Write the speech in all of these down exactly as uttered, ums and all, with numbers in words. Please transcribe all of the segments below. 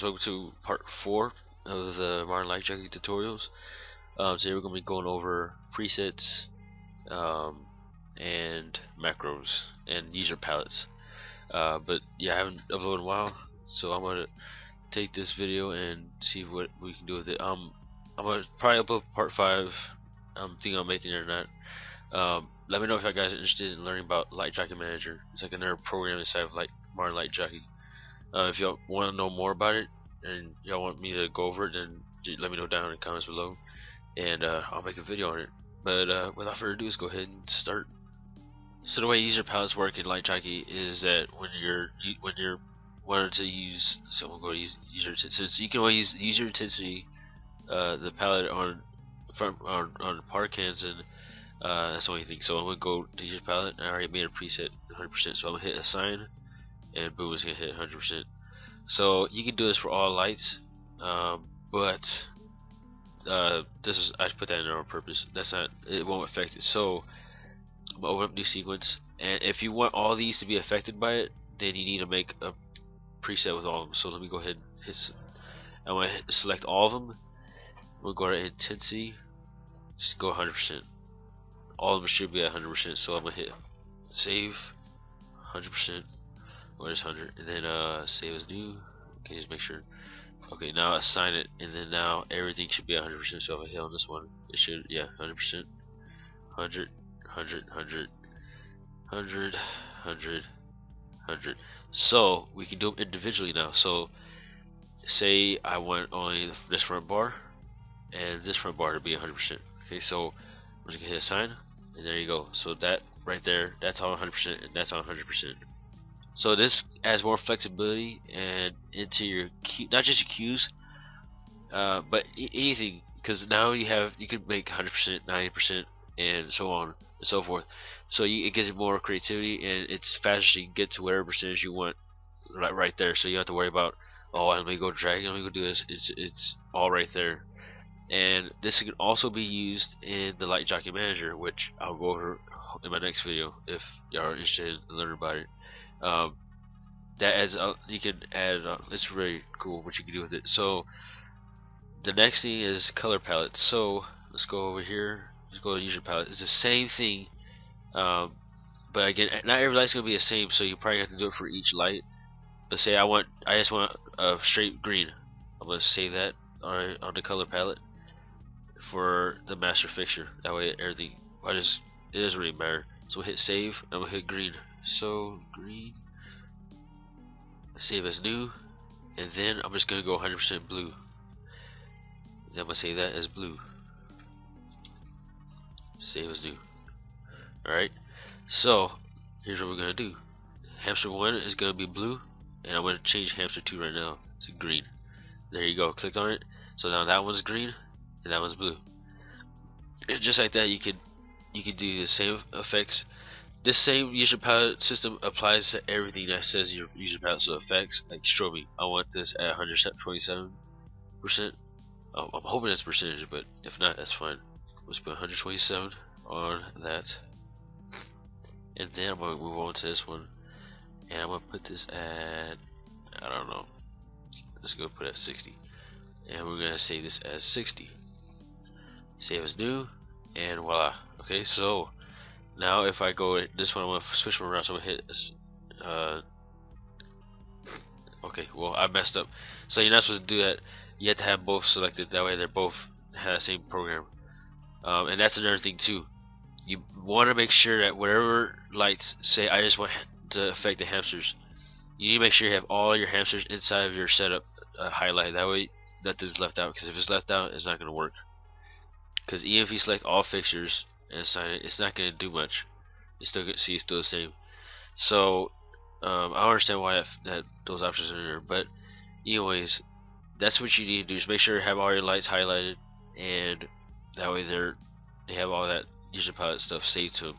guys, welcome to part four of the Modern LightJockey tutorials. Um, today we're going to be going over presets um, and macros and user palettes. Uh, but yeah, I haven't uploaded in a while, so I'm going to take this video and see what we can do with it. Um, I'm going to probably upload part five. I'm thinking I'm making it or not. Um, let me know if you guys are interested in learning about LightJockey Manager. It's like another program inside of like Modern LightJockey. Uh, if y'all want to know more about it and y'all want me to go over it, then let me know down in the comments below, and uh, I'll make a video on it. But uh, without further ado, let's go ahead and start. So the way user palettes work in LightJockey is that when you're when you're wanting to use, so we'll go to user intensity. So you can only use user intensity, uh, the palette on front on on Parkans, and uh, that's the only thing. So I'm gonna go to user palette, and I already made a preset one hundred percent. So I'm gonna hit assign. And boom, it's gonna hit one hundred percent. So you can do this for all lights, um, but uh, this is I put that in there on purpose. That's not it won't affect it. So I'm gonna open up new sequence, and if you want all these to be affected by it, then you need to make a preset with all of them. So let me go ahead and hit. I want to select all of them. We'll go to intensity. Just go one hundred percent. All of them should be at one hundred percent. So I'm gonna hit save one hundred percent. What is one hundred, and then uh, save as new. Okay, just make sure. Okay, now assign it, and then now everything should be one hundred percent. So if I hit on this one, it should, yeah, one hundred percent. one hundred, one hundred, one hundred, one hundred, one hundred. So we can do them individually now. So say I want only this front bar and this front bar to be one hundred percent. Okay, so I'm just gonna hit assign, and there you go. So that right there, that's on one hundred percent, and that's on one hundred percent. So this adds more flexibility and into your queue, not just your queues, uh, but anything, because now you have you can make one hundred percent, ninety percent, and so on and so forth. So you, it gives you more creativity, and it's faster. So you can get to whatever percentage you want right, right there. So you don't have to worry about, oh, I'm gonna go drag, I'm gonna go do this. It's it's all right there. And this can also be used in the LightJockey Manager, which I'll go over in my next video if y'all are interested in learning about it. Um, that adds, uh, you can add, uh, it's really cool what you can do with it. So the next thing is color palette. So let's go over here, let's go to user palette. It's the same thing, um, but again, not every light's gonna be the same, so you probably have to do it for each light. But say I want, I just want a straight green, I'm gonna save that on, on the color palette for the master fixture. That way everything, I just, it doesn't really matter. So hit save, I'm gonna hit green. So green, save as new, and then I'm just gonna go one hundred percent blue. Then I'm gonna save that as blue. Save as new. All right. So here's what we're gonna do. Hamster one is gonna be blue, and I'm gonna change hamster two right now to green. There you go. Clicked on it. So now that one's green, and that one's blue. It's just like that. You could you could do the same effects. This same user palette system applies to everything that says your user palette, so effects like strobing. I want this at one hundred twenty-seven percent. Oh, I'm hoping that's percentage, but if not, that's fine. Let's put one hundred twenty-seven on that, and then I'm gonna move on to this one, and I'm gonna put this at, I don't know. Let's go put it at sixty, and we're gonna save this as sixty. Save as new, and voila. Okay, so. Now if I go this one, I'm going to switch them around, so I'm going to hit, uh, okay, well I messed up. So you're not supposed to do that, you have to have both selected, that way they're both have the same program. Um, and that's another thing too, you want to make sure that whatever lights, say I just want to affect the hamsters, you need to make sure you have all your hamsters inside of your setup uh, highlight, that way nothing's left out, because if it's left out, it's not going to work. Because even if you select all fixtures and assign it, it's not going to do much. You still get, see it's still the same. So um, I don't understand why that, that those options are there, but anyways, that's what you need to do. Just make sure you have all your lights highlighted, and that way they're they have all that user palette stuff saved to them.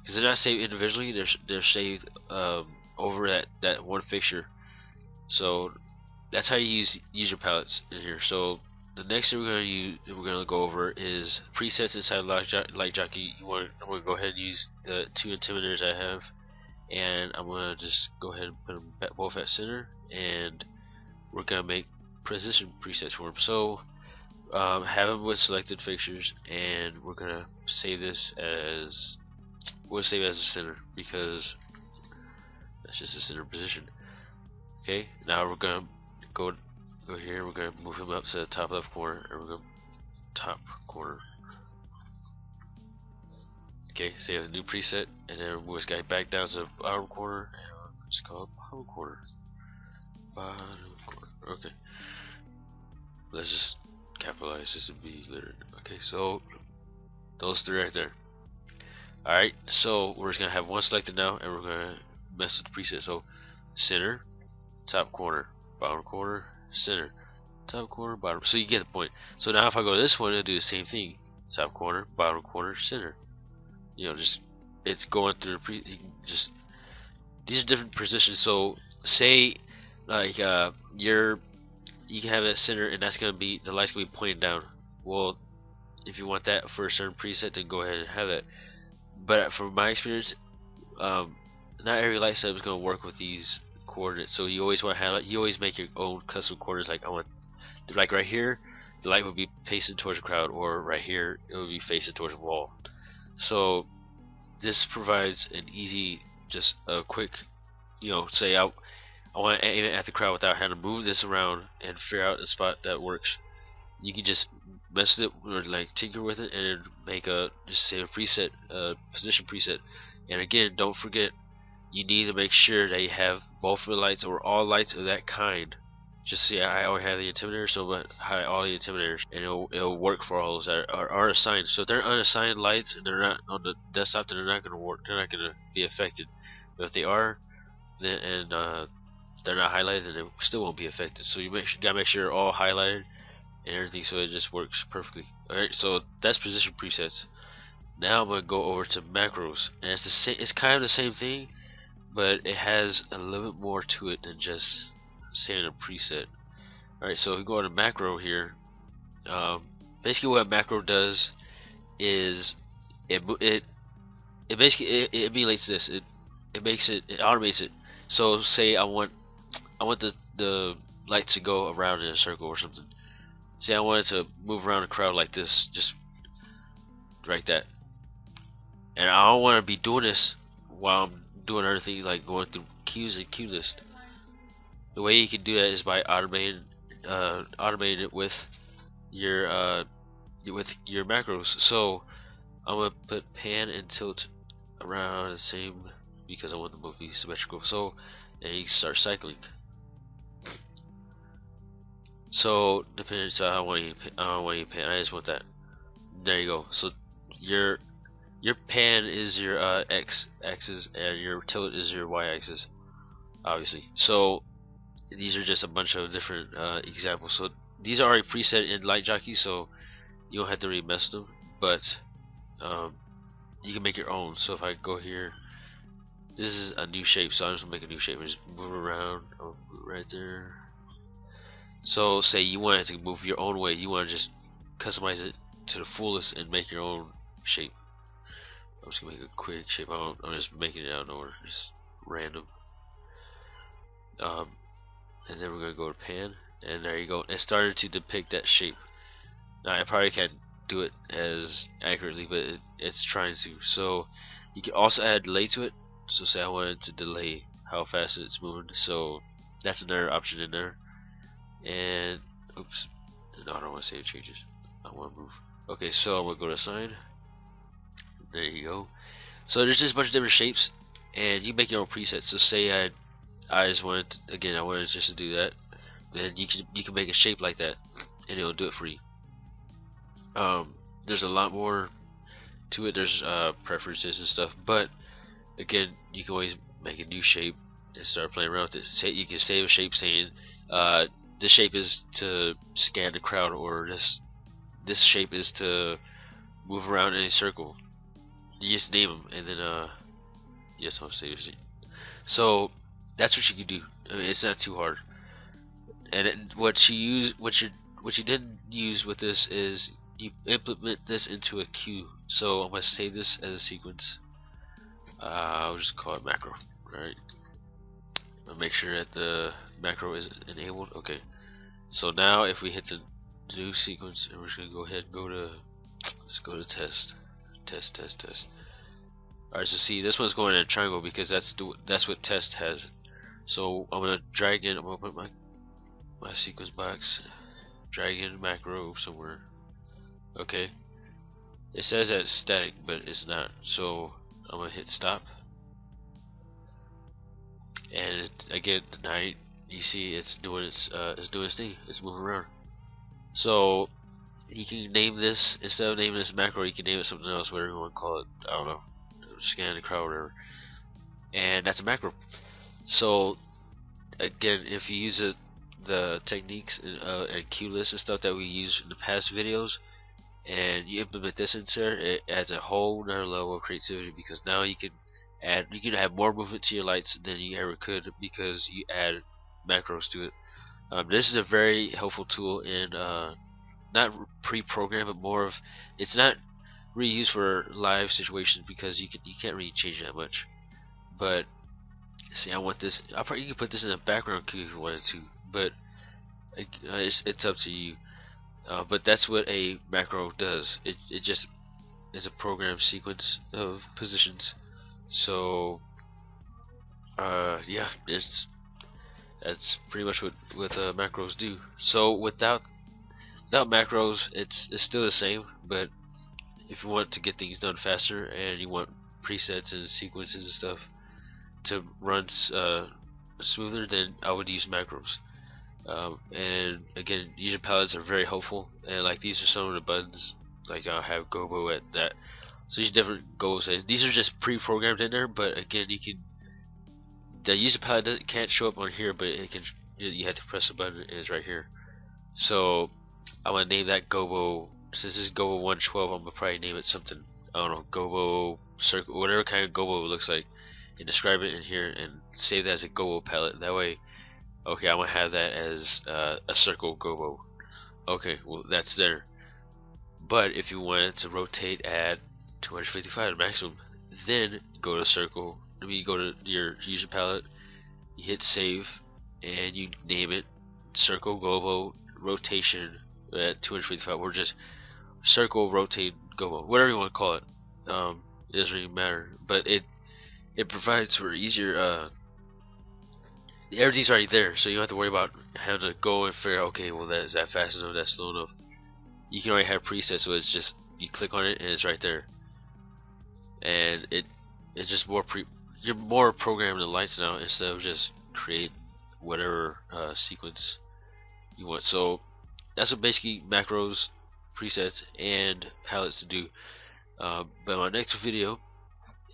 Because they're not saved individually, they're they're saved um, over that that one fixture. So that's how you use user palettes in here. So the next thing we're gonna use, we're gonna go over is presets inside LightJockey. You want, I'm gonna go ahead and use the two intimidators I have, and I'm gonna just go ahead and put them both at center, and we're gonna make transition presets for them. So um, have them with selected fixtures, and we're gonna save this as we'll save it as a center, because that's just a center position. Okay, now we're gonna go go here. We're gonna move him up to the top left corner, and we're gonna top corner. Okay, save as a new preset, and then move this guy back down to the bottom corner, and it's called bottom corner. Bottom corner. Okay, let's just capitalize this and be literate. Okay, so those three right there. All right, so we're just gonna have one selected now, and we're gonna mess with the preset. So center, top corner, bottom corner, center, top corner, bottom. So you get the point. So now if I go to this one, it'll do the same thing. Top corner, bottom corner, center. You know, just it's going through the pre. You can just these are different positions. So say like uh, you're you can have it center, and that's gonna be the light's gonna be pointing down. Well, if you want that for a certain preset, then go ahead and have that. But from my experience, um, not every light setup is going to work with these coordinates. So you always want to highlight. You always make your own custom coordinates. Like I want, like right here, the light would be facing towards the crowd, or right here, it would be facing towards the wall. So this provides an easy, just a quick, you know, say I, I want to aim it at the crowd without having to move this around and figure out a spot that works. You can just mess with it, or like tinker with it, and make a just say a preset, uh, position preset. And again, don't forget, you need to make sure that you have both of the lights or all lights of that kind. Just see, I always have the Intimidator, so I have all the Intimidators, and it'll, it'll work for all those that are, are assigned. So if they're unassigned lights and they're not on the desktop, then they're not going to work. They're not going to be affected. But if they are, then and uh, they're not highlighted, then they still won't be affected. So you make sure, gotta make sure they're all highlighted and everything, so it just works perfectly. Alright, so that's position presets. Now I'm gonna go over to macros, and it's the same, it's kind of the same thing, but it has a little bit more to it than just saying a preset. Alright, so if we go to macro here, um, basically what a macro does is it it, it basically it, it emulates this. It it makes it it automates it. So say I want I want the the lights to go around in a circle or something. See, I wanted to move around a crowd like this, just like that. And I don't want to be doing this while I'm doing other things, like going through queues and queue list. The way you can do that is by automating, uh, automating it with your uh, with your macros. So I'm gonna put pan and tilt around the same, because I want the move to be symmetrical. So, and you start cycling. So depending on how I don't want you to pan, I just want that. There you go. So your your pan is your uh, x axis, and your tilt is your y axis, obviously. So these are just a bunch of different uh, examples. So these are already preset in LightJockey, so you don't have to really mess with them. But um, you can make your own. So if I go here, this is a new shape. So I'm just gonna make a new shape and just move around right there. So say you want it to move your own way, you want to just customize it to the fullest and make your own shape. I'm just gonna make a quick shape. I don't, I'm just making it out of order, just random. Um, and then we're gonna go to pan, and there you go. It started to depict that shape. Now I probably can't do it as accurately, but it, it's trying to. So you can also add delay to it. So say I wanted to delay how fast it's moving, so that's another option in there. And oops, no, I don't want to save changes. I want to move. Okay, so I'm gonna go to assign. There you go. So there's just a bunch of different shapes, and you make your own presets. So say I, I just wanted to, again, I wanted just to do that. Then you can you can make a shape like that, and it'll do it for you. Um, there's a lot more to it. There's uh, preferences and stuff, but again, you can always make a new shape and start playing around with it. Say you can save a shape saying, uh. This shape is to scan the crowd, or this this shape is to move around in a circle. You just name them, and then uh, yes, I'm serious. So that's what you can do. I mean, it's not too hard. And it, what you use, what you what you didn't use with this is you implement this into a queue. So I'm gonna save this as a sequence. Uh, I'll just call it macro, right? I'll make sure that the macro is enabled. Okay, so now if we hit the new sequence, we're just gonna go ahead and go to, let's go to test, test, test, test. Alright, so see, this one's going in a triangle because that's the, that's what test has. So I'm gonna drag in, I'm gonna put my my sequence box, drag in macro somewhere. Okay, it says that it's static, but it's not. So I'm gonna hit stop. And it, again, tonight you see it's doing its uh, it's doing its thing. It's moving around. So you can name this, instead of naming this macro, you can name it something else, whatever you want to call it. I don't know, scan the crowd, whatever. And that's a macro. So again, if you use it, the techniques and, uh, and cue lists and stuff that we used in the past videos, and you implement this into there, it adds a whole nother level of creativity, because now you can add, you can have more movement to your lights than you ever could because you add macros to it. Um, this is a very helpful tool in uh, not pre-programmed, but more of, it's not reused for live situations because you can you can't really change that much. But see, I want this. I probably you can put this in the background queue if you wanted to, but it, it's it's up to you. Uh, but that's what a macro does. It it just is a programmed sequence of positions. So, uh, yeah, it's that's pretty much what what uh, macros do. So without without macros, it's it's still the same. But if you want to get things done faster and you want presets and sequences and stuff to run uh, smoother, then I would use macros. Um, and again, user palettes are very helpful. And like these are some of the buttons. Like I'll have gobo at that. So these different goals, these are just pre-programmed in there, but again, you can, the user palette can't show up on here, but it can, you have to press a button and it's right here. So I'm gonna name that gobo, since this is gobo one twelve, I'm gonna probably name it something, I don't know, gobo circle, whatever kind of gobo it looks like, and describe it in here and save that as a gobo palette. That way, okay, I'm gonna have that as uh, a circle gobo. Okay, well that's there. But if you wanted to rotate at two hundred fifty-five maximum, then go to circle, I mean, you go to your user palette, you hit save, and you name it circle gobo rotation at two hundred fifty-five, or just circle rotate gobo, whatever you want to call it. Um, it doesn't really matter, but it it provides for easier, uh, everything's already there, so you don't have to worry about having to go and figure out, okay, well that is that fast enough, that's slow enough. You can already have presets, so it's just, you click on it and it's right there. And it it's just more pre you're more programming the lights now, instead of just create whatever uh, sequence you want. So that's what basically macros, presets, and palettes to do. Uh, but my next video,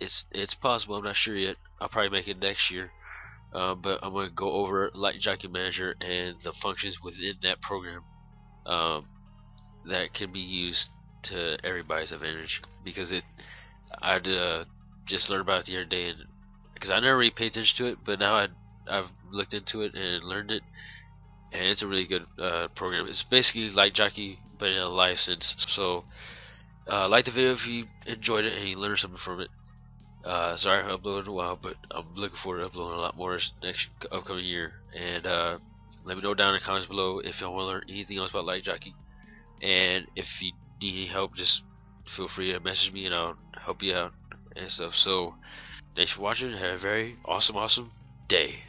it's it's possible, I'm not sure yet. I'll probably make it next year. Uh, but I'm gonna go over LightJockey Manager and the functions within that program um, that can be used to everybody's advantage, because it. I'd uh, just learned about it the other day, and because I never really paid attention to it, but now I, I've looked into it and learned it, and it's a really good uh, program. It's basically LightJockey, but in a live sense. So uh, like the video if you enjoyed it and you learned something from it. Uh, sorry I haven't uploaded in a while, but I'm looking forward to uploading a lot more this next upcoming year. And uh, let me know down in the comments below if y'all want to learn anything else about LightJockey, and if you need any help, just feel free to message me and I'll help you out and stuff. So thanks for watching. Have a very awesome awesome day.